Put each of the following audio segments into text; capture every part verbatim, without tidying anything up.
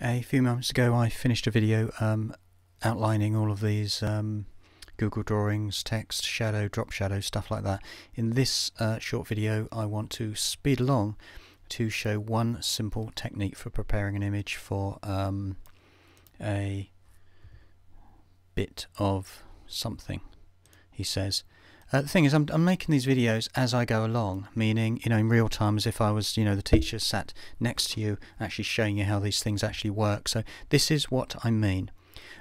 A few moments ago I finished a video um, outlining all of these um, Google Drawings, text, shadow, drop shadow, stuff like that. In this uh, short video I want to speed along to show one simple technique for preparing an image for um, a bit of something, he says. Uh, the thing is, I'm, I'm making these videos as I go along, meaning, you know, in real time, as if I was, you know, the teacher sat next to you, actually showing you how these things actually work. So this is what I mean.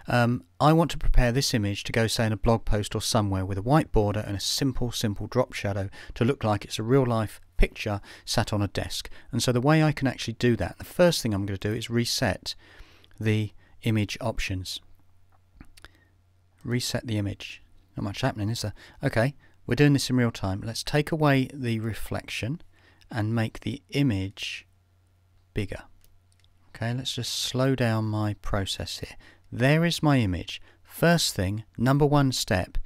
Um, I want to prepare this image to go, say, in a blog post or somewhere with a white border and a simple, simple drop shadow to look like it's a real-life picture sat on a desk. And so the way I can actually do that, the first thing I'm going to do is reset the image options. Reset the image. Not much happening, is there? Okay, we're doing this in real time. Let's take away the reflection and make the image bigger. Okay, let's just slow down my process here. There is my image. First thing, number one step,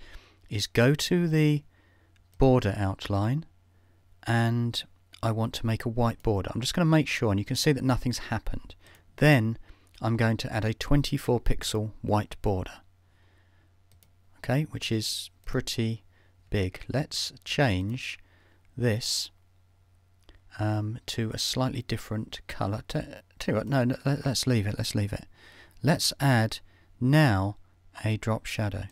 is go to the border outline, and I want to make a white border. I'm just going to make sure, and you can see that nothing's happened. Then I'm going to add a twenty-four pixel white border. Okay, which is pretty big. Let's change this um, to a slightly different colour. T t no, no, let's leave it, let's leave it. Let's add now a drop shadow.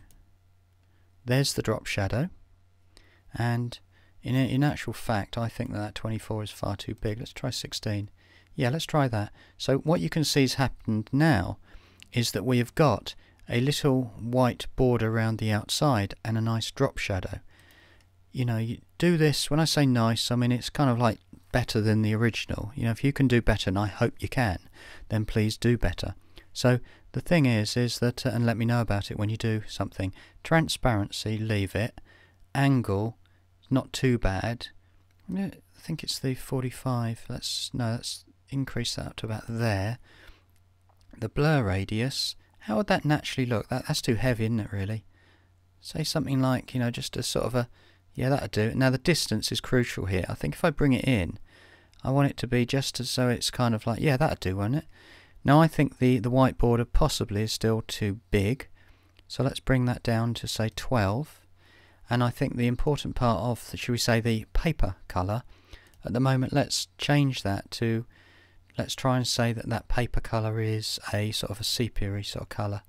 There's the drop shadow. And in, in actual fact, I think that, that twenty-four is far too big. Let's try sixteen. Yeah, let's try that. So what you can see has happened now is that we have got a little white border around the outside and a nice drop shadow. You know, you do this, when I say nice, I mean it's kind of like better than the original. You know, if you can do better, and I hope you can, then please do better. So the thing is, is that, uh, and let me know about it when you do something, transparency, leave it, angle, not too bad. I think it's the forty-five, let's, no, let's increase that up to about there. The blur radius, how would that naturally look? That, that's too heavy, isn't it, really? Say something like, you know, just a sort of a... Yeah, that'd do. Now, the distance is crucial here. I think if I bring it in, I want it to be just as so it's kind of like... Yeah, that'd do, won't it? Now, I think the, the white border possibly is still too big. So let's bring that down to, say, twelve. And I think the important part of, should we say, the paper colour, at the moment, let's change that to... Let's try and say that that paper colour is a sort of a sepia-y sort of colour.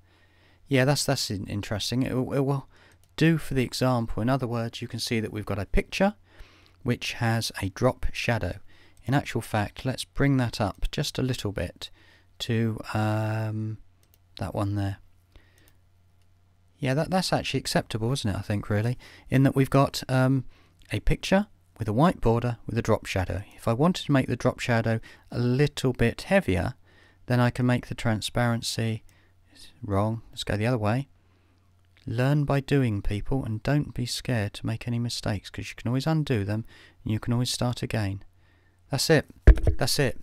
Yeah, that's that's interesting. It will, it will do for the example. In other words, you can see that we've got a picture which has a drop shadow. In actual fact, let's bring that up just a little bit to um, that one there. Yeah, that, that's actually acceptable, isn't it, I think, really, in that we've got um, a picture with a white border with a drop shadow. If I wanted to make the drop shadow a little bit heavier, then I can make the transparency wrong. Let's go the other way. Learn by doing, people, and don't be scared to make any mistakes, because you can always undo them and you can always start again. That's it. That's it.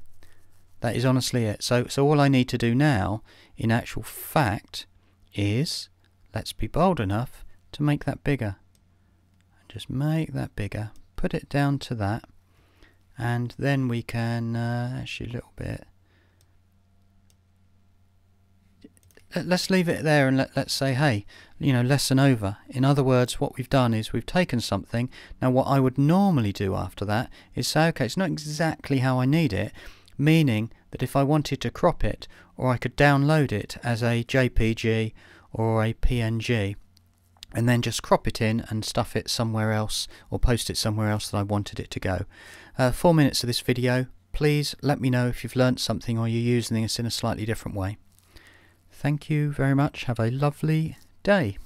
That is honestly it. So, so all I need to do now, in actual fact, is let's be bold enough to make that bigger. Just make that bigger. Put it down to that, and then we can uh, actually a little bit. Let's leave it there, and let, let's say, hey, you know, lesson over. In other words, what we've done is we've taken something. Now, what I would normally do after that is say, okay, it's not exactly how I need it, meaning that if I wanted to crop it, or I could download it as a J P G or a P N G, and then just crop it in and stuff it somewhere else, or post it somewhere else that I wanted it to go. Uh, four minutes of this video. Please let me know if you've learnt something or you're using this in a slightly different way. Thank you very much. Have a lovely day.